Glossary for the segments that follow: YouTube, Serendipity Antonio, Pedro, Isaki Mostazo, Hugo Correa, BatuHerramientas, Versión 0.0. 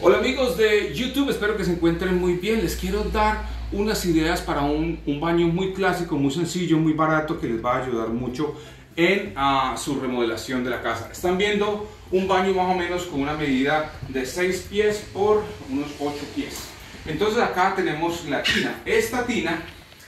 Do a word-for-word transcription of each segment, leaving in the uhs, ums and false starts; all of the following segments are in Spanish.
Hola amigos de YouTube, espero que se encuentren muy bien. Les quiero dar unas ideas para un, un baño muy clásico, muy sencillo, muy barato, que les va a ayudar mucho en uh, su remodelación de la casa. Están viendo un baño más o menos con una medida de seis pies por unos ocho pies. Entonces acá tenemos la tina. Esta tina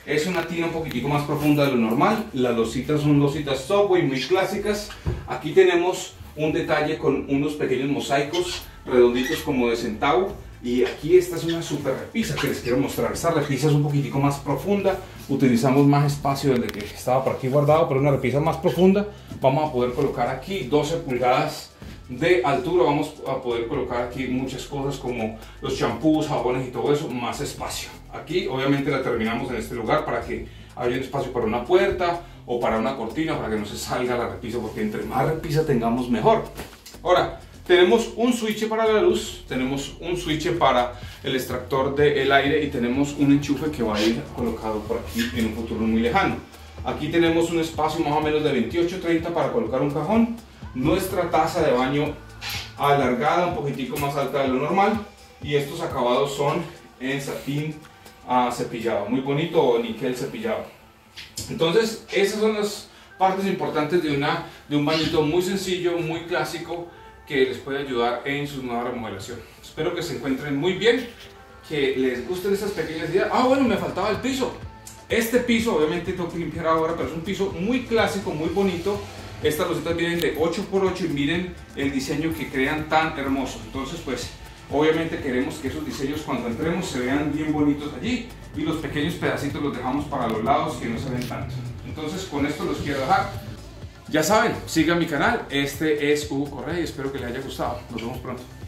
es una tina un poquitico más profunda de lo normal. Las lositas son lositas Subway muy clásicas. Aquí tenemos un detalle con unos pequeños mosaicos redonditos como de centavo, y aquí esta es una super repisa que les quiero mostrar. Esta repisa es un poquitico más profunda, utilizamos más espacio del que estaba por aquí guardado, pero una repisa más profunda. Vamos a poder colocar aquí doce pulgadas de altura, vamos a poder colocar aquí muchas cosas como los champús, jabones y todo eso, más espacio. Aquí obviamente la terminamos en este lugar para que haya un espacio para una puerta o para una cortina, para que no se salga la repisa, porque entre más repisa tengamos mejor. Ahora, tenemos un switch para la luz, tenemos un switch para el extractor del aire y tenemos un enchufe que va a ir colocado por aquí en un futuro muy lejano. Aquí tenemos un espacio más o menos de veintiocho a treinta para colocar un cajón, nuestra taza de baño alargada, un poquitico más alta de lo normal, y estos acabados son en satín uh, cepillado, muy bonito, o níquel cepillado. Entonces esas son las partes importantes de, una, de un bañito muy sencillo, muy clásico, que les puede ayudar en su nueva remodelación. Espero que se encuentren muy bien, que les gusten estas pequeñas ideas. Ah, bueno, me faltaba el piso. Este piso, obviamente tengo que limpiar ahora, pero es un piso muy clásico, muy bonito. Estas rosetas vienen de ocho por ocho y miren el diseño que crean tan hermoso. Entonces, pues, obviamente queremos que esos diseños cuando entremos se vean bien bonitos allí, y los pequeños pedacitos los dejamos para los lados que no se ven tanto. Entonces, con esto los quiero dejar. Ya saben, sigan mi canal, este es Hugo Correa y espero que les haya gustado. Nos vemos pronto.